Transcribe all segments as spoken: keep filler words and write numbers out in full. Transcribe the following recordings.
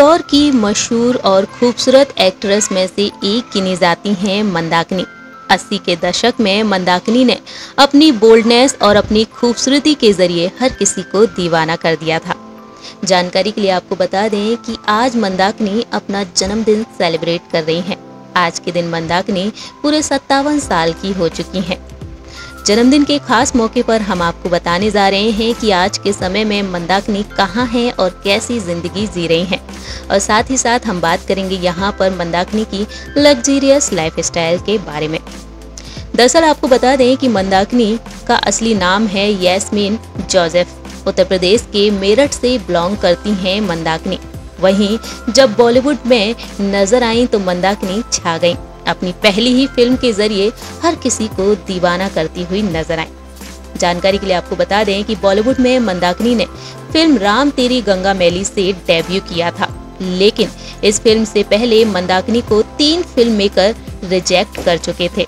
दौर की मशहूर और खूबसूरत एक्ट्रेस में से एक गिनी जाती हैं मंदाकिनी। अस्सी के दशक में मंदाकिनी ने अपनी बोल्डनेस और अपनी खूबसूरती के जरिए हर किसी को दीवाना कर दिया था। जानकारी के लिए आपको बता दें कि आज मंदाकिनी अपना जन्मदिन सेलिब्रेट कर रही हैं। आज के दिन मंदाकिनी पूरे सत्तावन साल की हो चुकी हैं। जन्मदिन के खास मौके पर हम आपको बताने जा रहे हैं कि आज के समय में मंदाकिनी कहाँ हैं और कैसी जिंदगी जी रही हैं, और साथ ही साथ हम बात करेंगे यहाँ पर मंदाकिनी की लग्जरियस लाइफस्टाइल के बारे में। दरअसल आपको बता दें कि मंदाकिनी का असली नाम है यास्मीन जोसेफ। उत्तर प्रदेश के मेरठ से बिलोंग करती हैं मंदाकिनी। वहीं जब बॉलीवुड में नजर आई तो मंदाकिनी छा गई। अपनी पहली ही फिल्म के जरिए हर किसी को दीवाना करती हुई नजर आई। जानकारी के लिए आपको बता दें कि बॉलीवुड में मंदाकिनी ने फिल्म राम तेरी गंगा मैली से डेब्यू किया था, लेकिन इस फिल्म से पहले मंदाकिनी को तीन फिल्म मेकर रिजेक्ट कर चुके थे।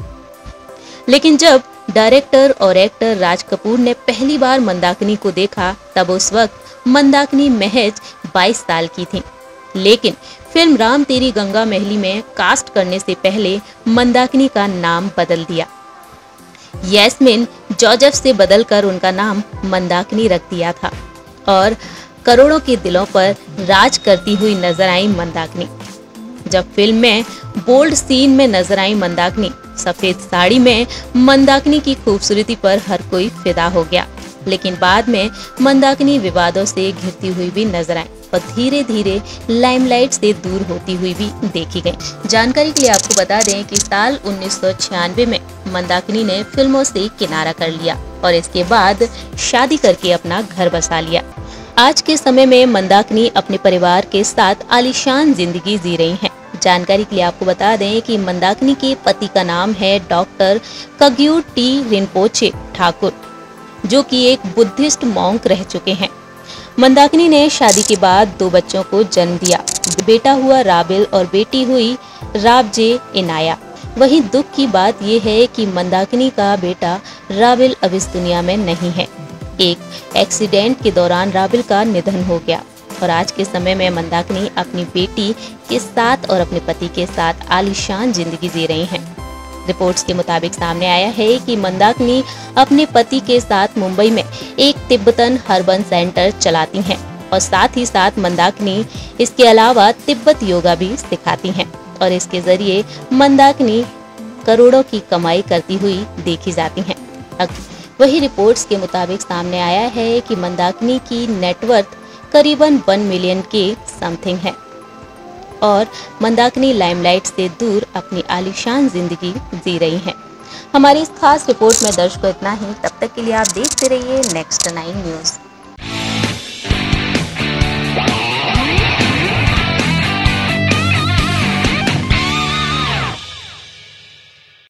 लेकिन जब डायरेक्टर और एक्टर राज कपूर ने पहली बार मंदाकिनी को देखा तब उस वक्त मंदाकिनी महज बाईस साल की थी। लेकिन फिल्म राम तेरी गंगा मैली में कास्ट करने से पहले मंदाकिनी का नाम बदल दिया। यास्मीन जोसेफ से बदलकर उनका नाम मंदाकिनी रख दिया था और करोड़ों के दिलों पर राज करती हुई नजर आई मंदाकिनी। जब फिल्म में बोल्ड सीन में नजर आई मंदाकिनी, सफेद साड़ी में मंदाकिनी की खूबसूरती पर हर कोई फिदा हो गया। लेकिन बाद में मंदाकिनी विवादों से घिरती हुई भी नजर आई और धीरे धीरे लाइमलाइट से दूर होती हुई भी देखी गई। जानकारी के लिए आपको बता दें कि साल उन्नीस सौ छियानवे में मंदाकिनी ने फिल्मों से किनारा कर लिया और इसके बाद शादी करके अपना घर बसा लिया। आज के समय में मंदाकिनी अपने परिवार के साथ आलीशान जिंदगी जी रही हैं। जानकारी के लिए आपको बता दें कि मंदाकिनी के पति का नाम है डॉक्टर कग्यू टी रिन्पोचे ठाकुर, जो कि एक बुद्धिस्ट मॉन्क रह चुके हैं। मंदाकिनी ने शादी के बाद दो बच्चों को जन्म दिया। बेटा हुआ राबिल और बेटी हुई राब जे इनाया। वहीं दुख की बात यह है कि मंदाकिनी का बेटा राबिल अब इस दुनिया में नहीं है। एक एक्सीडेंट के दौरान राबिल का निधन हो गया और आज के समय में मंदाकिनी अपनी बेटी के साथ और अपने पति के साथ आलीशान जिंदगी जी रही हैं। रिपोर्ट्स के मुताबिक सामने आया है कि मंदाकिनी अपने पति के साथ मुंबई में एक तिब्बतन हर्बल सेंटर चलाती हैं और साथ ही साथ मंदाकिनी इसके अलावा तिब्बत योगा भी सिखाती हैं और इसके जरिए मंदाकिनी करोड़ों की कमाई करती हुई देखी जाती हैं। वही रिपोर्ट्स के मुताबिक सामने आया है कि मंदाकिनी की नेटवर्थ करीबन वन मिलियन के समथिंग है और मंदाकिनी लाइमलाइट से दूर अपनी आलीशान जिंदगी जी रही हैं। हमारी इस खास रिपोर्ट में दर्शकों इतना ही। तब तक के लिए आप देखते रहिए नेक्स्ट नाइन न्यूज़।